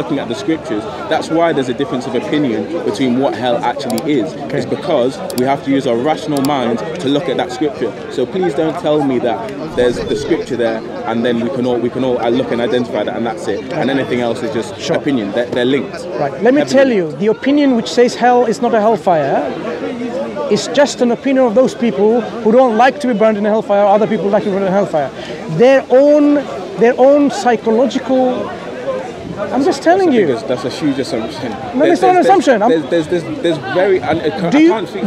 looking at the scriptures. That's why there's a difference of opinion between what hell actually is. Okay. It's because we have to use our rational minds to look at that scripture. So please don't tell me that there's the scripture there and then we can all look and identify that and that's it. Okay. And anything else is just opinion. They're linked. Right. Let me tell you, the opinion which says hell is not a hellfire is just an opinion of those people who don't like to be burned in hellfire, or other people like to be burned in hellfire. Their own psychological. I'm just telling you. That's a huge assumption. No, it's not an assumption. There's very.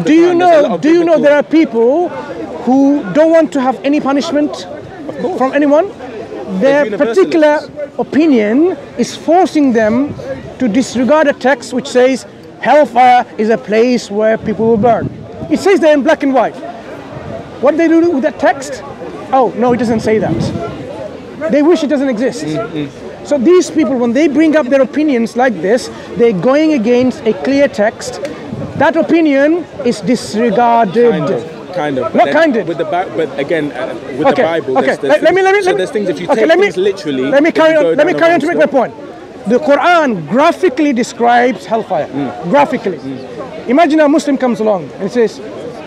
Do you know there are people who don't want to have any punishment from anyone? Their particular opinion is forcing them to disregard a text which says hellfire is a place where people will burn. It says there in black and white. What they do with that text? Oh no, it doesn't say that. They wish it doesn't exist. So these people, when they bring up their opinions like this, they're going against a clear text. That opinion is disregarded. Kind of. Not kind of. But again, with the Bible, there's things, if you take things literally... Let me carry on to make my point. The Quran graphically describes hellfire. Graphically. Imagine a Muslim comes along and says,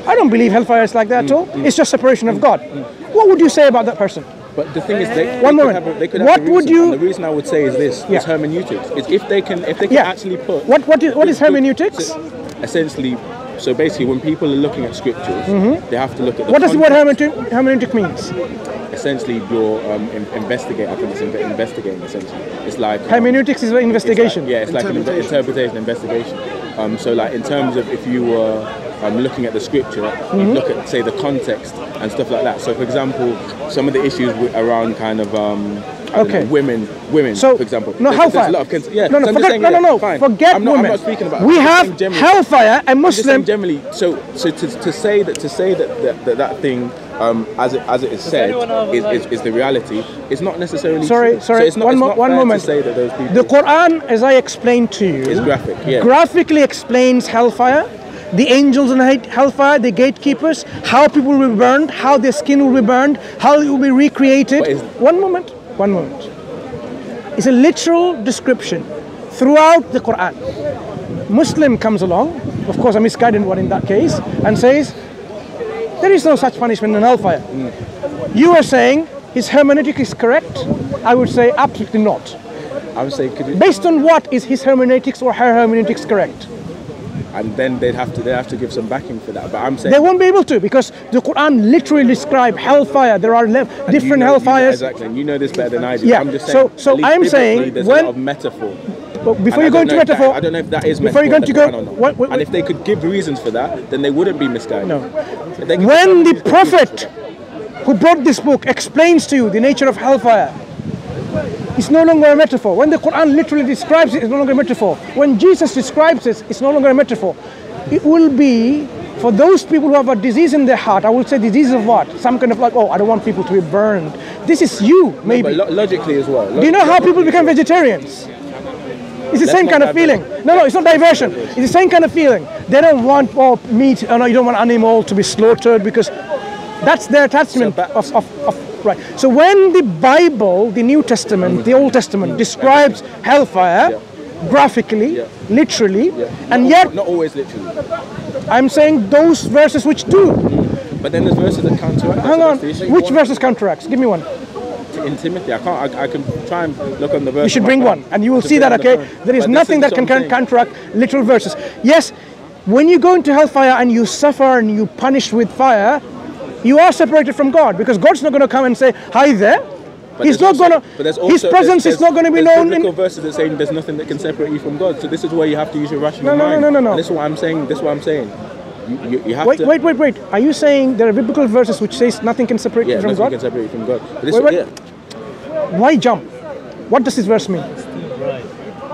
I don't believe hellfire is like that at all. It's just separation of God. What would you say about that person? But the thing is, the reason I would say is this, it's hermeneutics. It's if they can actually put... What is hermeneutics? Essentially, so basically when people are looking at scriptures, they have to look at the... What does the word hermeneutic means? Essentially, you're investigate. I think it's investigating. Essentially, it's like hermeneutics is investigation. It's like an interpretation, investigation. So, like in terms of if you were looking at the scripture, you look at say the context and stuff like that. So, for example, some of the issues around kind of women. So, for example, no hellfire. Forget women. I'm not speaking about. We have hellfire and Muslim generally. So to say that thing. As it is said, is the reality. It's not necessarily. Sorry. So it's not one moment. To say that those people, the Quran, as I explained to you, is graphic. Yeah. Graphically explains hellfire, the angels in hellfire, the gatekeepers, how people will be burned, how their skin will be burned, how it will be recreated. One moment. It's a literal description throughout the Quran. Muslim comes along, of course, a misguided one in that case, and says, there is no such punishment in hellfire. You are saying his hermeneutic is correct? I would say absolutely not. I would say, based on what is his hermeneutics or her hermeneutics correct? And then they'd have to give some backing for that. But I'm saying they won't be able to, because the Quran literally describes hellfire. There are different hellfires. Exactly, and you know this better than I do. Yeah. I'm just saying. So I'm saying there's a lot of metaphor. But before you go into metaphor, I don't know if that is metaphor. And if they could give reasons for that, then they wouldn't be misguided. No. When the prophet who brought this book explains to you the nature of hellfire, it's no longer a metaphor. When the Quran literally describes it, it's no longer a metaphor. When Jesus describes it, it's no longer a metaphor. It will be for those people who have a disease in their heart. I would say disease of what? Some kind of like, oh, I don't want people to be burned. This is you, maybe. No, but logically as well. Do you know how people become vegetarians? It's the same kind of feeling. No, it's not diversion. It's the same kind of feeling. They don't want meat. Oh, no, you don't want animal to be slaughtered because that's their attachment of right. So when the Bible, the New Testament, the Old Testament describes hellfire graphically, literally, and yet not always literally. I'm saying those verses which do. But then there's verses that counteract. Hang on. Which verses counteracts? Give me one. In Timothy, I can try and look on the verse. You should bring one, and you will see that. Okay, there is nothing that can counteract literal verses. Yes, when you go into hellfire and you suffer and you punish with fire, you are separated from God, because God's not going to come and say, "Hi there." He's not going to. His presence is not going to be known. Biblical verses that saying there's nothing that can separate you from God. So this is where you have to use your rational mind. No. This is what I'm saying. You have to wait. Are you saying there are biblical verses which says nothing can separate you from God? Yeah, nothing can separate you from God. But why jump? What does this verse mean?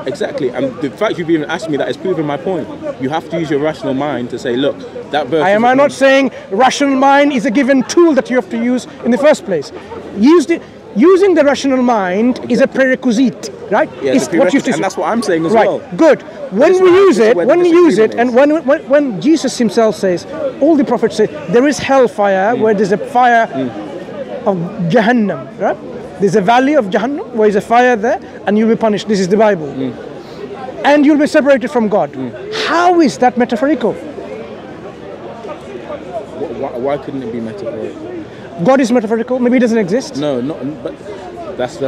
Exactly, and the fact you've even asked me that is proving my point. You have to use your rational mind to say, look, that verse... Am I not saying rational mind is a given tool that you have to use in the first place? Using the rational mind is a prerequisite, right? Yeah, it's what you have to, and that's what I'm saying as well. Right, good. When Jesus himself says, all the prophets say, there is hellfire where there's a fire of Jahannam, right? There's a valley of Jahannam where is a fire there and you'll be punished. This is the Bible. Mm. And you'll be separated from God. Mm. How is that metaphorical? Why couldn't it be metaphorical? God is metaphorical. Maybe he doesn't exist. No, not, but that's see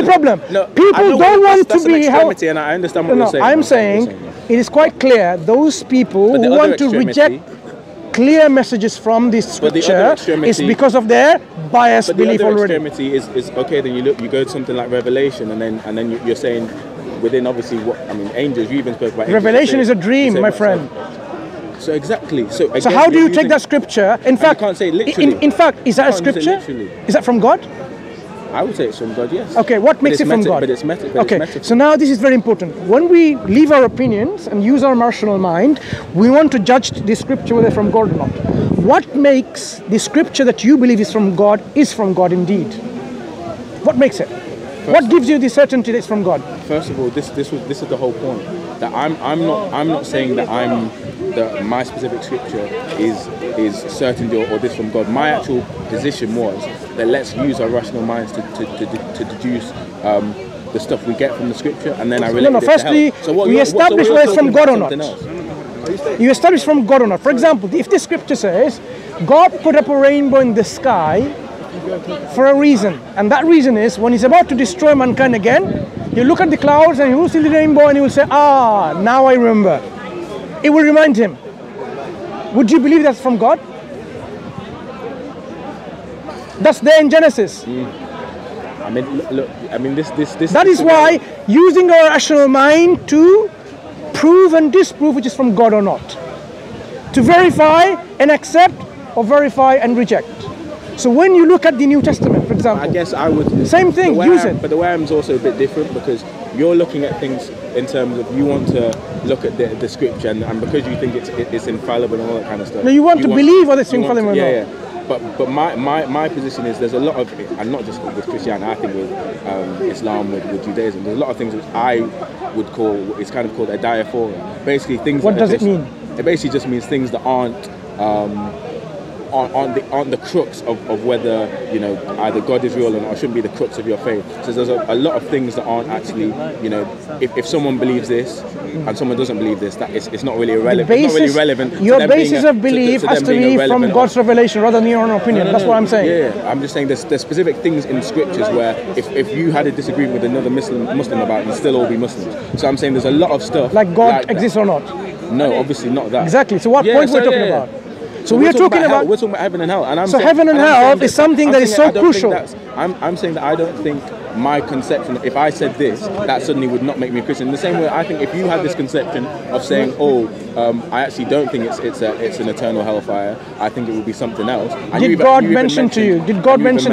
the problem? No, people don't want to be held. And I understand what you're saying. I'm saying it is quite clear those people who want to reject clear messages from this scripture is because of their biased belief already. But the other extremity is okay. Then you go to something like Revelation, and then you're saying within obviously what I mean angels. You even spoke about angels. Revelation is a dream, my friend. So exactly. So how do you take that scripture? In fact, you can't say literally. In fact, is that a scripture? Is that from God? I would say it's from God, yes. Okay, what makes it from God? But it's metaphor. Okay, so now this is very important. When we leave our opinions and use our rational mind, we want to judge the scripture whether from God or not. What makes the scripture that you believe is from God indeed? What makes it? What gives you the certainty that it's from God? First of all, this is the whole point. That I'm not saying that my specific scripture is certain or this from God. My actual position was that let's use our rational minds to deduce the stuff we get from the scripture, and then I relate it to hell. So what we establish whether it's from God or not. You establish from God or not. For example, if the scripture says God put up a rainbow in the sky for a reason, and that reason is when he's about to destroy mankind again, you look at the clouds and you will see the rainbow and you will say, ah, now I remember. It will remind him. Would you believe that's from God? That's there in Genesis. Mm. I mean, look, I mean, this. That is why using our rational mind to prove and disprove which is from God or not, to verify and accept, or verify and reject. So when you look at the New Testament, for example, I guess I would same thing. Use it. But the way I'm is also a bit different because you're looking at things in terms of you want to look at the scripture and because you think it's infallible and all that kind of stuff. No, you want to believe whether it's infallible or not. Yeah. But my position is there's a lot of, and not just with Christianity, I think with Islam, with Judaism, there's a lot of things which I would call, it's kind of called a diaphora. Basically things that does it mean? It basically just means things that aren't the crux of whether you know either God is real or not, or shouldn't be the crux of your faith. So there's a lot of things that aren't actually, you know, if someone believes this and someone doesn't believe this, that it's not really relevant. Your basis of belief has to be from God's revelation rather than your own opinion. No, that's what I'm saying. Yeah, I'm just saying there's specific things in scriptures where if you had a disagreement with another Muslim about it, you'd still all be Muslims. So I'm saying there's a lot of stuff like God like exists or not. No, obviously not that. Exactly. So what point we're talking about? So we are talking about heaven and hell, and I'm saying heaven and hell is something that is so crucial. I'm saying that I don't think my conception, if I said this, that suddenly would not make me a Christian. In the same way, I think if you had this conception of saying, oh, I actually don't think it's an eternal hellfire. I think it would be something else. Did God mention to you? Did God mention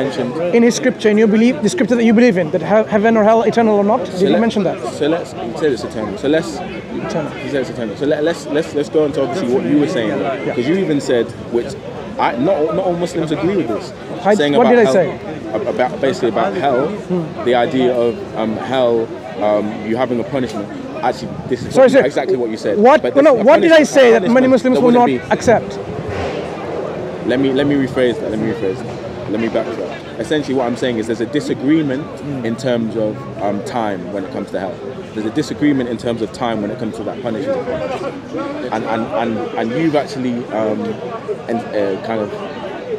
in His scripture, in your belief, the scripture that you believe in, that heaven or hell, eternal or not? Did He mention that? So let's say it's eternal. So let's. He says eternal. So let's go on to obviously what you were saying, because you even said which. Not all Muslims agree with this. Basically about hell, the idea of hell, you having a punishment. Actually, this is exactly what you said. What did I say that many Muslims will not accept? Let me rephrase that. Let me backtrack. Essentially, what I'm saying is there's a disagreement in terms of time when it comes to hell. There's a disagreement in terms of time when it comes to that punishment, and you've actually kind of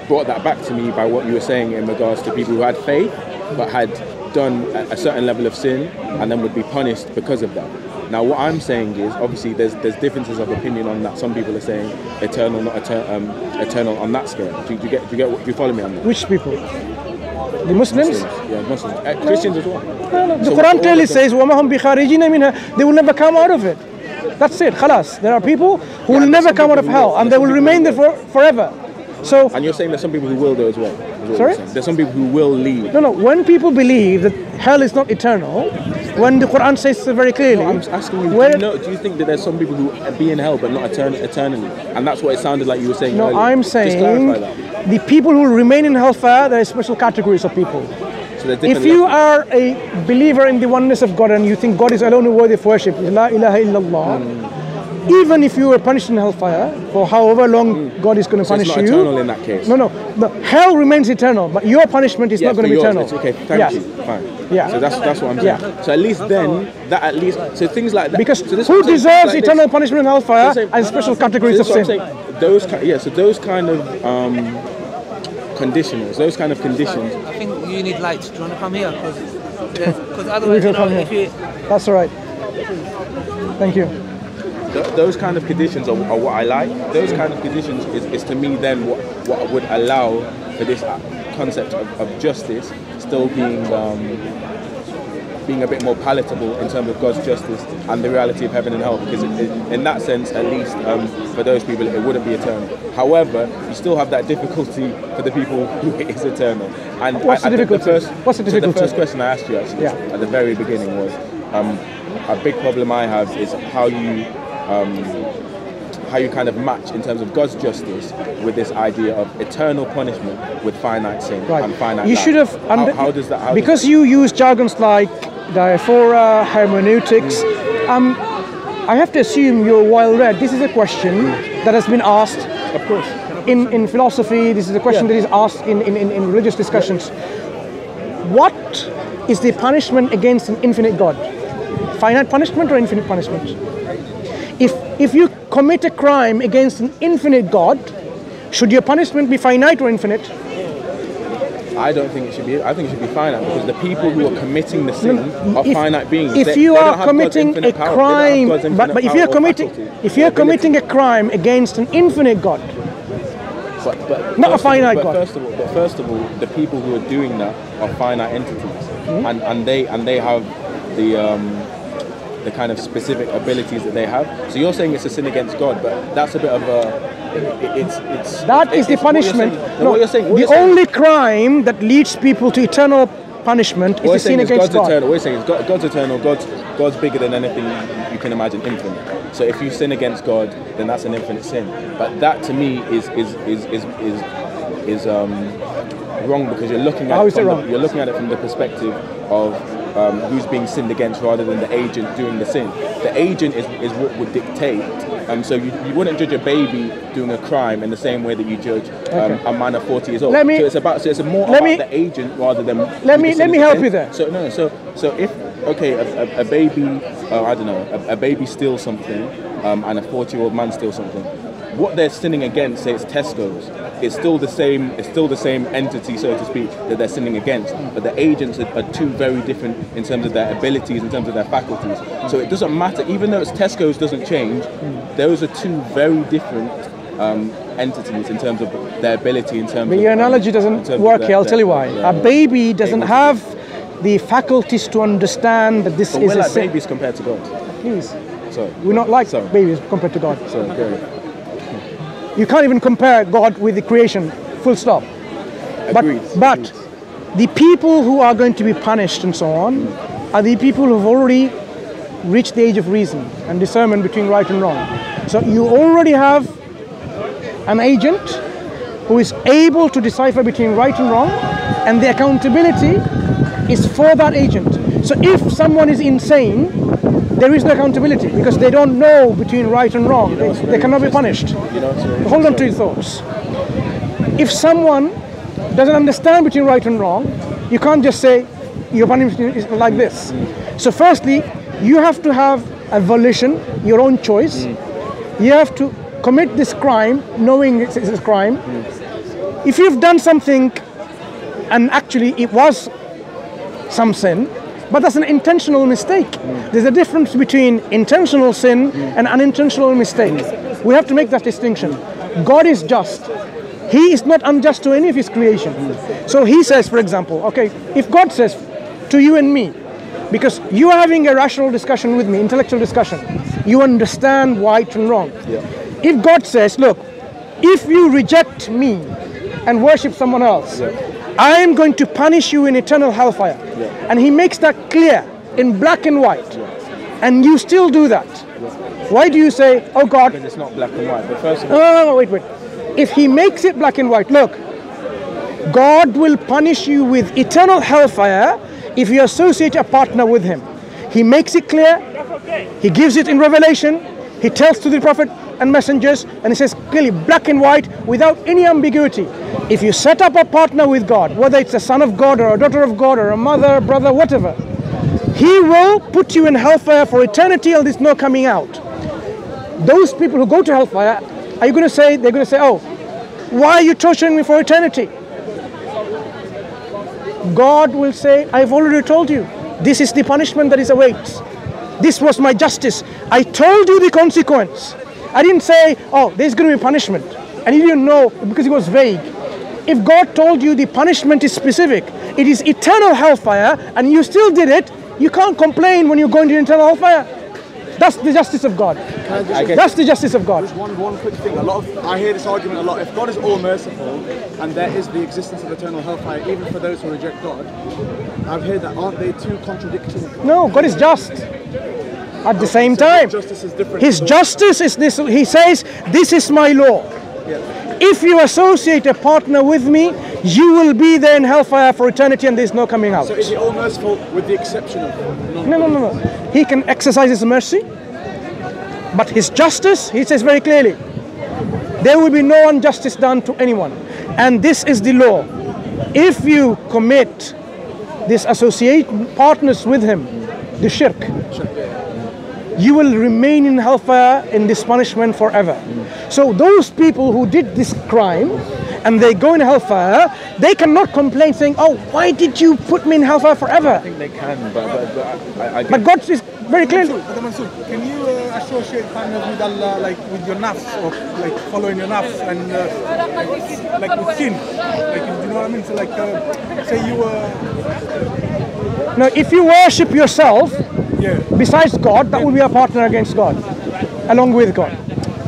brought that back to me by what you were saying in regards to people who had faith but had done a certain level of sin and then would be punished because of that. Now what I'm saying is obviously there's differences of opinion on that. Some people are saying eternal, not eternal on that scale. Do you follow me on that? Which people? The Muslims? Yeah, Muslims. Christians as well. No. The Quran clearly says, they will never come out of it. That's it, khalas. There are people who will never come out of hell and they will remain there forever. So, and you're saying there's some people who will though as well? Sorry? There's some people who will leave. No, when people believe that hell is not eternal, when the Quran says so very clearly... No, I'm asking you, do you think that there's some people who be in hell but not eternally? And that's what it sounded like you were saying earlier. No, I'm saying the people who remain in hellfire, there are special categories of people. So if you are a believer in the oneness of God and you think God is alone worthy of worship, La ilaha illallah, even if you were punished in hellfire for however long God is going to punish you. It's not eternal in that case. No, no. The hell remains eternal, but your punishment is not going to be eternal. Okay, thank you. Fine. Yeah. So that's what I'm saying. Yeah. So at least then, that at least, so things like that. Because who deserves eternal punishment in hellfire and special categories of sin? So those kind of conditionals, those kind of conditions. I think you need lights. Do you want to come here? Because otherwise, you know, if you... That's all right. Thank you. Those kind of conditions are what I like. Those kind of conditions is to me then what would allow for this concept of justice still being a bit more palatable in terms of God's justice and the reality of heaven and hell, because in that sense, at least for those people, it wouldn't be eternal. However, you still have that difficulty for the people who it is eternal. And What's the difficulty? So the first question I asked you actually at the very beginning was a big problem I have is how you kind of match in terms of God's justice with this idea of eternal punishment with finite sin and finite life. How does that, because you use jargons like diaphora, hermeneutics, I have to assume you're well read. This is a question that has been asked, of course, in philosophy. This is a question that is asked in religious discussions. What is the punishment against an infinite God? Finite punishment or infinite punishment? If you commit a crime against an infinite God, should your punishment be finite or infinite? I don't think it should be. I think it should be finite, because the people who are committing the sin are finite beings. If you are committing a crime, but if you are committing a crime against an infinite God, not a finite God. First of all, the people who are doing that are finite entities, and they have the kind of specific abilities that they have. So you're saying it's a sin against God, but that's a bit of a... That is the punishment. The only crime that leads people to eternal punishment is the sin against God. We're saying it's God's eternal. God's bigger than anything you can imagine, infinite. So if you sin against God, then that's an infinite sin. But that to me is wrong, because you're looking at you're looking at it from the perspective of who's being sinned against, rather than the agent doing the sin. The agent is what would dictate. So you wouldn't judge a baby doing a crime in the same way that you judge a man of 40 years old. So it's more about the agent rather than. Let me help you there. So if a baby, I don't know, a baby steals something, and a 40-year-old man steals something. What they're sinning against, say it's Tesco's, it's still the same. It's still the same entity, so to speak, that they're sinning against. But the agents are two very different in terms of their abilities, in terms of their faculties. So it doesn't matter, even though it's Tesco's doesn't change. Those are two very different entities in terms of their ability. But your analogy doesn't work here. I'll tell you why. A baby doesn't have the faculties to understand that this is a sin. But we're like babies compared to God. Please. Sorry. We're not like babies compared to God. Sorry. You can't even compare God with the creation, full stop. Agreed. But the people who are going to be punished and so on are the people who have already reached the age of reason and discernment between right and wrong. So you already have an agent who is able to decipher between right and wrong, and the accountability is for that agent. So if someone is insane, there is no accountability, because they don't know between right and wrong. You know, they cannot be punished. You know, hold on to your thoughts. If someone doesn't understand between right and wrong, you can't just say your punishment is like this. So firstly, you have to have a volition, your own choice. You have to commit this crime knowing it's a crime. If you've done something and actually it was some sin, but that's an intentional mistake. There's a difference between intentional sin and unintentional mistake. We have to make that distinction. God is just. He is not unjust to any of his creation. So he says, for example, okay, if God says to you and me, because you are having a rational discussion with me, intellectual discussion, you understand right and wrong. If God says, look, if you reject me and worship someone else, I am going to punish you in eternal hellfire. And he makes that clear in black and white. And you still do that. Why do you say, oh God... Because it's not black and white. But first of all... No, wait. If he makes it black and white, look, God will punish you with eternal hellfire if you associate a partner with him. He makes it clear. He gives it in Revelation. He tells to the Prophet and messengers, and he says clearly, black and white, without any ambiguity. If you set up a partner with God, whether it's a son of God or a daughter of God or a mother, brother, whatever, he will put you in hellfire for eternity, and there's no coming out. Those people who go to hellfire, are you going to say, they're going to say, oh, why are you torturing me for eternity? God will say, I've already told you, this is the punishment that is awaits. This was my justice. I told you the consequence. I didn't say, oh, there's going to be punishment. And you didn't know because it was vague. If God told you the punishment is specific, it is eternal hellfire, and you still did it, you can't complain when you're going to eternal hellfire. That's the justice of God. That's the justice of God. Just one quick thing. I hear this argument a lot. If God is all merciful and there is the existence of eternal hellfire, even for those who reject God, I've heard that. Aren't they too contradicting? No, God is just. At the same time, His justice is this. He says, "This is my law. If you associate a partner with me, you will be there in hellfire for eternity, and there's no coming out." So is He all merciful with the exception of God? No. He can exercise His mercy, but His justice, He says very clearly, there will be no injustice done to anyone. And this is the law. If you commit this association, partners with Him, the shirk, you will remain in hellfire in this punishment forever. So those people who did this crime and they go in hellfire, they cannot complain saying, oh, why did you put me in hellfire forever? I think they can, but God is very clear. Can you associate partners with Allah, like with your nafs, or like following your nafs, and like with sin? Like, you know what I mean? So like, say you were... No, if you worship yourself, besides God, that will be a partner against God, along with God.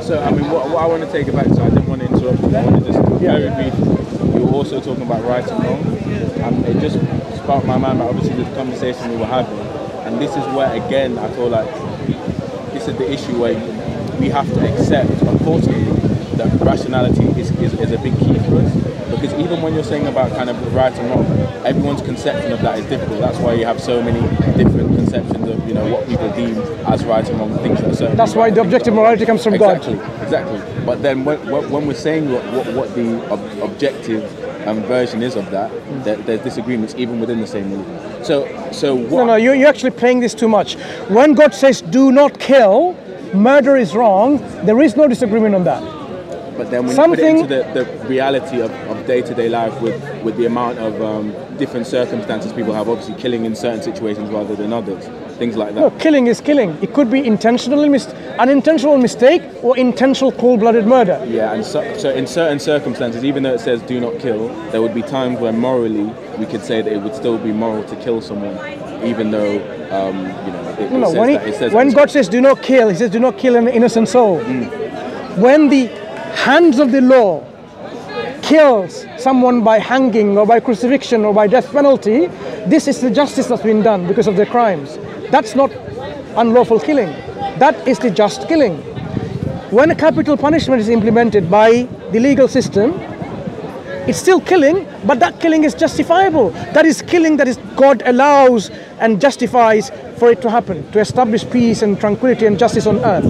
So, I mean, what I want to take it back to, I didn't want to interrupt you, I want to just very briefly, you were also talking about right and wrong, and it just sparked my mind about obviously the conversation we were having, and this is where, again, I feel like this is the issue where we have to accept, unfortunately, that rationality is a big key for us, because even when you're saying about kind of right and wrong, everyone's conception of that is difficult. That's why you have so many different conceptions of, you know, what people deem as right and wrong, things that are certain. That's why the objective morality comes from God. Exactly. But then when we're saying what the objective version is of that, there's disagreements even within the same religion. So what? No, you're actually playing this too much. When God says do not kill, murder is wrong, there is no disagreement on that. But then when you put it into the reality of day-to-day life with the amount of different circumstances people have, obviously killing in certain situations rather than others, things like that. No, killing is killing. It could be unintentional mistake or intentional cold-blooded murder. Yeah, and so in certain circumstances, even though it says do not kill, there would be times where morally we could say that it would still be moral to kill someone, even though, you know, when God says do not kill, He says do not kill an innocent soul. When the hands of the law kills someone by hanging or by crucifixion or by death penalty, this is the justice that's been done because of their crimes. That's not unlawful killing. That is the just killing. When a capital punishment is implemented by the legal system, it's still killing, but that killing is justifiable. That is killing that is God allows and justifies for it to happen, to establish peace and tranquility and justice on earth,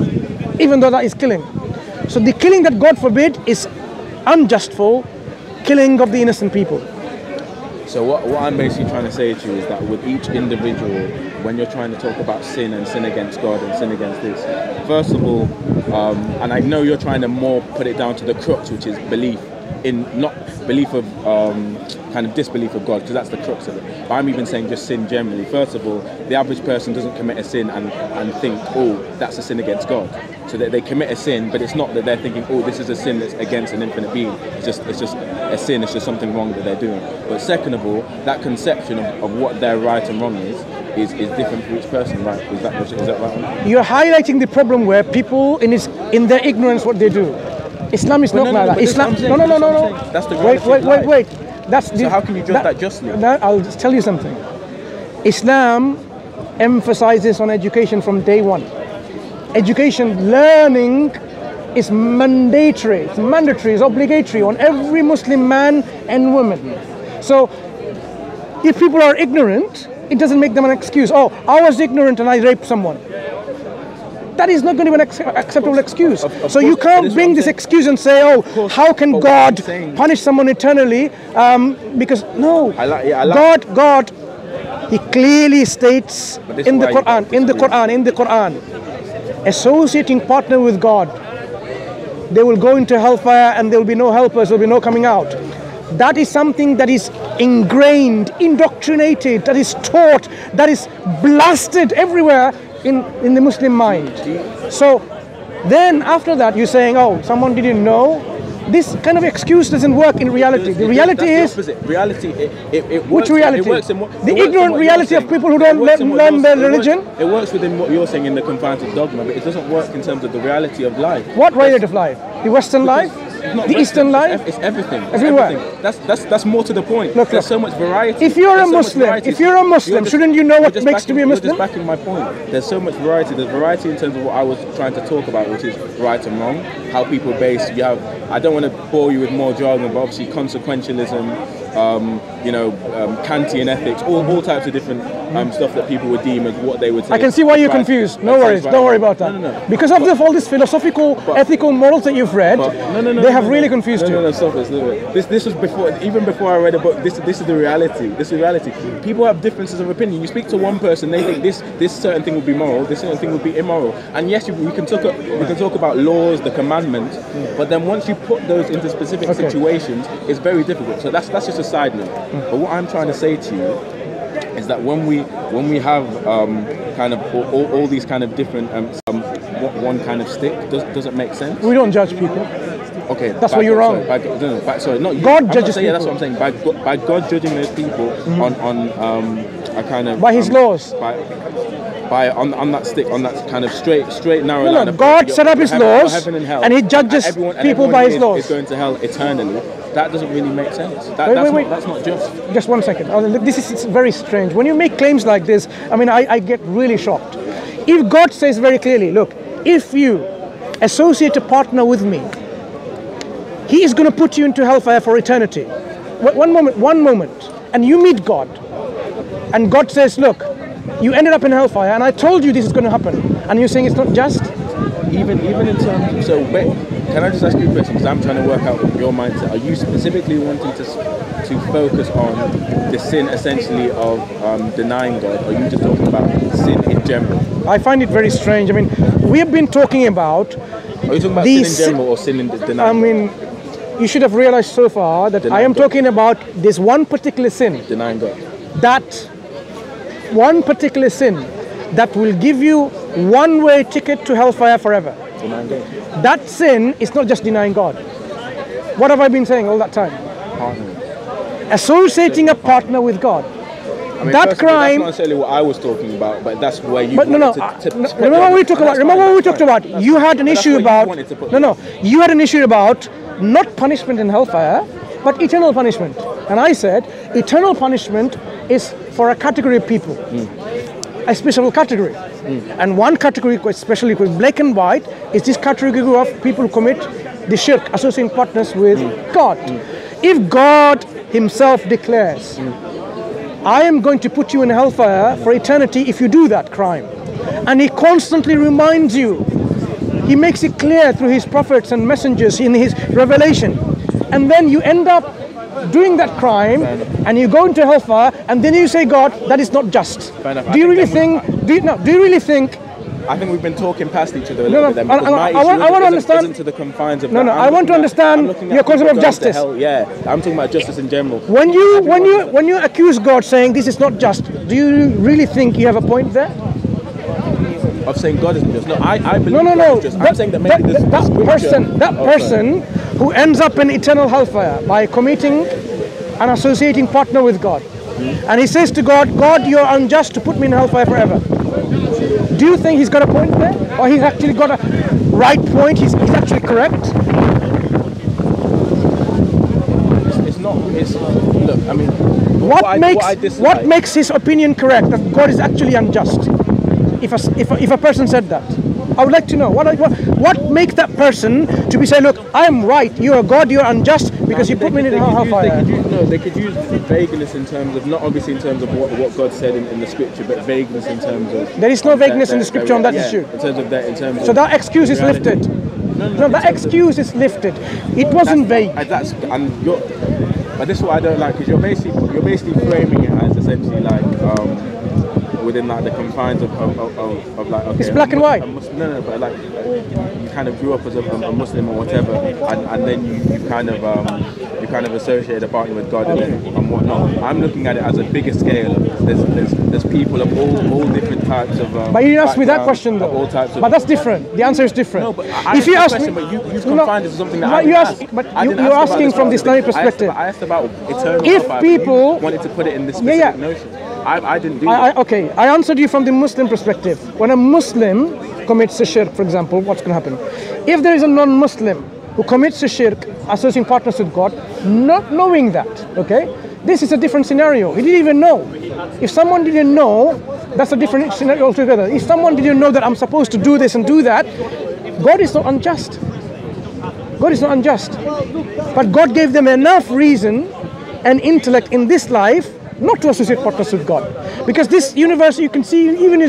even though that is killing. So the killing that God forbid is unjustful killing of the innocent people. So what I'm basically trying to say to you is that with each individual, when you're trying to talk about sin and sin against God and sin against this, first of all, and I know you're trying to more put it down to the crux, which is belief in, not belief of kind of disbelief of God, because that's the crux of it. But I'm even saying just sin generally. First of all, the average person doesn't commit a sin and think, oh, that's a sin against God. So that they commit a sin, but it's not that they're thinking, oh, this is a sin that's against an infinite being. It's just a sin, it's just something wrong that they're doing. But second of all, that conception of what their right and wrong is different for each person, right? Is that right? You're highlighting the problem where people, in their ignorance, what they do. Islam is not like that. Islam, no. That's the wait. So how can you judge that justly? I'll just tell you something. Islam emphasizes on education from day one. Education, learning is mandatory. It's mandatory, it's obligatory on every Muslim man and woman. So if people are ignorant, it doesn't make them an excuse. Oh, I was ignorant and I raped someone. that is not going to be an acceptable excuse. So you can't bring this excuse and say, oh, how can God punish someone eternally? Because no, God, He clearly states in the Quran, associating partner with God, they will go into hellfire and there will be no helpers, there will be no coming out. That is something that is ingrained, indoctrinated, that is taught, that is blasted everywhere in the Muslim mind. So then after that you're saying, oh, someone didn't know. This kind of excuse doesn't work in reality. The reality is which reality? The ignorant reality of people who don't learn their religion. It works within what you're saying in the confines of dogma, but it doesn't work in terms of the reality of life. What reality of life? The Western life? The Eastern life? It's everything. Everywhere. That's more to the point. Look, there's so much variety. If you're a Muslim, shouldn't you know what it makes to be a Muslim? Just backing my point. There's so much variety. There's variety in terms of what I was trying to talk about, which is right and wrong, how people base. You have. I don't want to bore you with more jargon, but obviously consequentialism, Kantian ethics, all types of different stuff that people would deem as what they would say. I can see why you're confused. No worries. Don't worry about that. No. Because of all these philosophical, ethical morals that you've read, they have really confused you. Stop this. This was before, even before I read a book. This is the reality. This is reality. People have differences of opinion. You speak to one person, they think this certain thing would be moral, this certain thing would be immoral. And yes, we can talk about laws, the commandments, but then once you put those into specific situations, it's very difficult. So that's just a side note. But what I'm trying to say to you is that when we have kind of all these kind of different one kind of stick, does it make sense? We don't judge people. Okay, that's where you're wrong. God judges people. That's what I'm saying. By God judging those people on a kind of by His laws. On that stick, on that kind of straight narrow line. God set up His laws and He judges people by His laws. Is going to hell eternally. That doesn't really make sense. That's not just. Just one second. It's very strange. When you make claims like this, I mean, I get really shocked. If God says very clearly, look, if you associate a partner with me, He is going to put you into hellfire for eternity. One moment. And you meet God. And God says, look, you ended up in hellfire, and I told you this is going to happen, and you're saying it's not just. Even in terms of, so wait, can I just ask you a question? Because I'm trying to work out your mindset. Are you specifically wanting to focus on the sin essentially of denying God, or are you just talking about sin in general? I find it very strange. I mean, we have been talking about. Are you talking about sin in general or sin in denying? I mean, you should have realized so far that I am talking about this one particular sin. Denying God. That. One particular sin that will give you one-way ticket to hellfire forever. That sin is not just denying God. What have I been saying all that time? Associating a partner with God. I mean, that crime. That's not necessarily what I was talking about, but that's where you. But remember what we talked about. You had an issue about. You had an issue about not punishment in hellfire, but eternal punishment. And I said eternal punishment is for a category of people, a special category. And one category, especially with black and white, is this category of people who commit the shirk, associating partners with God. If God Himself declares, I am going to put you in hellfire for eternity if you do that crime, and He constantly reminds you, He makes it clear through His prophets and messengers in His revelation, and then you end up doing that crime and you go into hellfire, and then you say, God, that is not just. Do you really think? I think we've been talking past each other a little bit. I want to understand to the confines of. I want to understand your concept of justice. I'm talking about justice in general. When you accuse God, saying this is not just, do you really think you have a point there? Of saying God isn't just. No, I believe God is just. I'm saying that maybe that person who ends up in eternal hellfire by committing and associating partner with God, and he says to God, God, you're unjust to put me in hellfire forever. Do you think he's got a point there? Or he's actually got a right point? He's actually correct? Look, I mean, what makes his opinion correct, that God is actually unjust? If a person said that, I would like to know what makes that person to be saying, look, I'm right, you're a god, you're unjust because you put me in a hellfire. No, they could use vagueness in terms of, not obviously in terms of what God said in the scripture, but vagueness in terms of. There is no vagueness in the scripture on that issue. In terms of that, in terms of. So that excuse is lifted. No, that excuse is lifted. It wasn't vague. But this is what I don't like, because you're basically framing it as essentially like. Within like the confines of like, okay, it's black and white. But like you kind of grew up as a Muslim or whatever, and then you kind of associate a partner with God and whatnot. I'm looking at it as a bigger scale. There's people of all different types of. But you asked me that question though. But that's different. The answer is different. No, but if you ask me, you've confined it to something that I asked. But you're asking from the Islamic perspective. I asked about eternal. If people wanted to put it in this specific notion. I didn't do that. Okay, I answered you from the Muslim perspective. When a Muslim commits a shirk, for example, what's going to happen? If there is a non-Muslim who commits a shirk, associating partners with God, not knowing that, okay? This is a different scenario. He didn't even know. If someone didn't know, that's a different scenario altogether. If someone didn't know that I'm supposed to do this and do that, God is not unjust. God is not unjust. But God gave them enough reason and intellect in this life not to associate partners with God. Because this universe, you can see even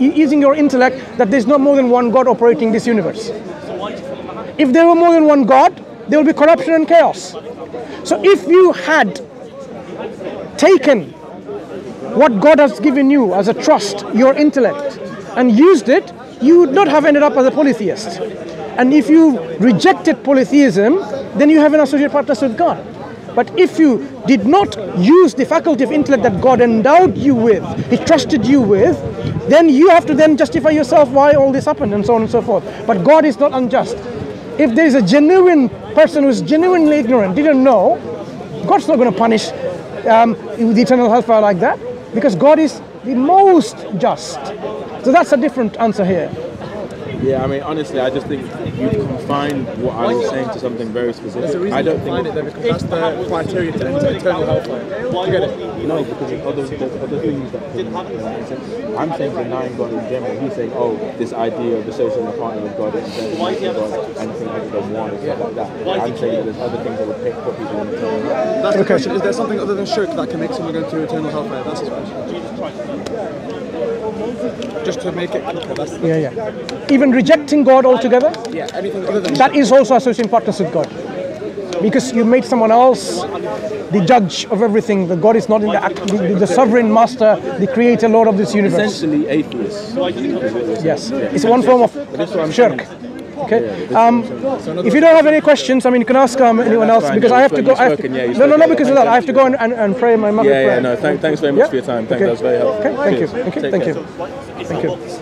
using your intellect that there's not more than one God operating this universe. If there were more than one God, there will be corruption and chaos. So if you had taken what God has given you as a trust, your intellect, and used it, you would not have ended up as a polytheist. And if you rejected polytheism, then you haven't associated partners with God. But if you did not use the faculty of intellect that God endowed you with, He trusted you with, then you have to then justify yourself why all this happened and so on and so forth. But God is not unjust. If there is a genuine person who is genuinely ignorant, didn't know, God's not going to punish with eternal hellfire like that, because God is the most just. So that's a different answer here. Yeah, I mean, honestly, I just think you confine what I was saying to something very specific. I don't think it though, because that's the criteria to enter eternal hellfire. Why get it? No, because there's other things that come. I'm saying denying God in general. He's saying, oh, this idea of associating a partner with God and saying God and things like that, like that. I'm saying that there's other things that would put people in eternal hellfire. That's the question. Is there something other than shirk that can make someone go to eternal hellfire? That's his question. Just to make it clear, that's the yeah. Even rejecting God altogether? Yeah, anything other than that is also associating partners with God. Because you made someone else the judge of everything. The God is not in the sovereign master, the creator, lord of this universe. Essentially atheists. Yes, it's one form of shirk. Okay. If you don't have any questions, I mean, you can ask anyone else, because I have to go. No, because of that, I have to go and pray my mother prayer. Thanks very much for your time. That was very helpful. Okay, thank you. Thank you.